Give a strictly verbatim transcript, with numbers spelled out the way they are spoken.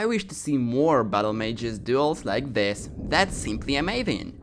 I wish to see more Battle Mages duels like this. That's simply amazing.